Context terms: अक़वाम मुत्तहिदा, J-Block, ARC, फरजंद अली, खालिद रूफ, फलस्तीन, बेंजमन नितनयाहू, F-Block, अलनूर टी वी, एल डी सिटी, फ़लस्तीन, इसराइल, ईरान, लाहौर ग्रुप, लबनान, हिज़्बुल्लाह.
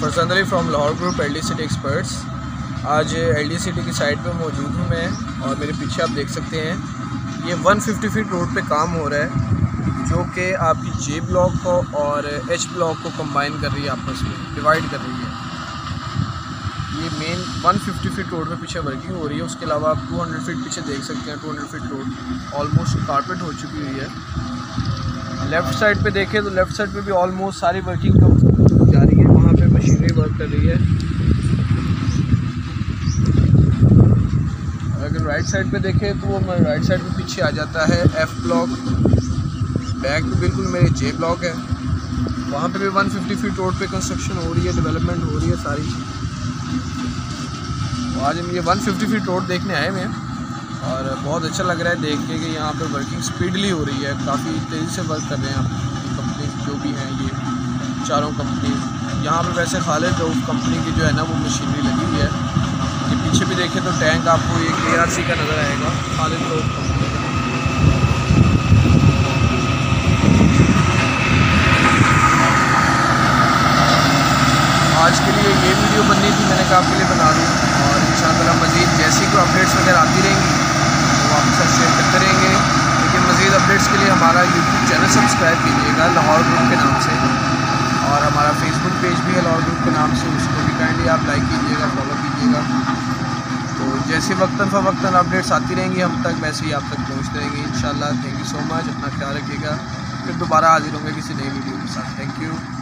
फरजंद अली from लाहौर ग्रुप एल डी सिटी experts. आज एल डी सिटी की side पे मौजूद हूँ मैं और मेरे पीछे आप देख सकते हैं ये 150 फीट रोड पे काम हो रहा है जो कि आपकी जे ब्लॉक को और एच ब्लॉक को कंबाइन कर रही है, आपस में डिवाइड कर रही है। ये मेन 150 फीट रोड पे पीछे वर्किंग हो रही है। उसके अलावा आप 200 फीट पीछे देख सकते हैं, 200 फीट रोड ऑलमोस्ट कारपेट हो चुकी हुई है। लेफ़्ट साइड पर देखें तो लेफ़्ट साइड पर भी ऑलमोस्ट सारी वर्किंग जा रही है, वहाँ पे मशीनरी वर्क कर रही है। अगर राइट साइड पे देखें तो वो राइट साइड पे पीछे आ जाता है एफ ब्लॉक, बैक तो बिल्कुल मेरे जे ब्लॉक है। वहाँ पे भी 150 फीट रोड पे कंस्ट्रक्शन हो रही है, डेवलपमेंट हो रही है सारी। तो आज हम ये 150 फीट रोड देखने आए हैं और बहुत अच्छा लग रहा है देख के कि यहाँ पर वर्किंग स्पीडली हो रही है, काफ़ी तेज़ी से वर्क कर रहे हैं आप कंपनी जो भी हैं ये चारों कंपनी। यहाँ पर वैसे खालिद रूफ कंपनी की जो है ना वो मशीनरी लगी हुई है। ये पीछे भी देखें तो टैंक आपको एक ARC का नज़र आएगा, खालिद रूफ कंपनी। आज के लिए ये वीडियो बननी थी, मैंने कहा आपके लिए बना दूँ और इंशाअल्लाह मज़ीद जैसी कोई अपडेट्स वगैरह आती रहेंगी तो आपके साथ शेयर करते रहेंगे। लेकिन मज़ीद अपडेट्स के लिए हमारा YouTube चैनल सब्सक्राइब कीजिएगा लाहौर ग्रुप के नाम से, और हमारा फेसबुक पेज भी है लाहौर ग्रुप के नाम से, उसको भी काइंडली आप लाइक कीजिएगा, फॉलो कीजिएगा। तो जैसे वक्तन फ़वक्तन अपडेट्स आती रहेंगी हम तक, वैसे ही आप तक पहुँचते रहेंगे इंशाल्लाह। थैंक यू सो मच, अपना ख्याल रखिएगा, फिर दोबारा हाजिर होंगे किसी नई वीडियो के साथ। Thank you.